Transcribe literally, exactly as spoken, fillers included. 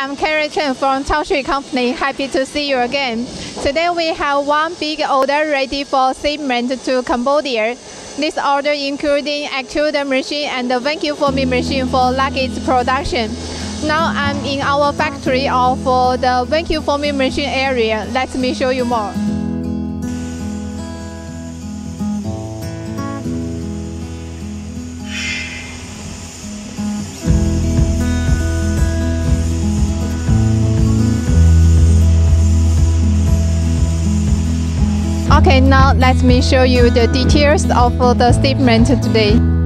I'm Kerry Chen from Chaoxu Company. Happy to see you again. Today we have one big order ready for shipment to Cambodia. This order including extruder machine and the vacuum forming machine for luggage production. Now I'm in our factory of the vacuum forming machine area. Let me show you more. Okay, now let me show you the details of the shipment today.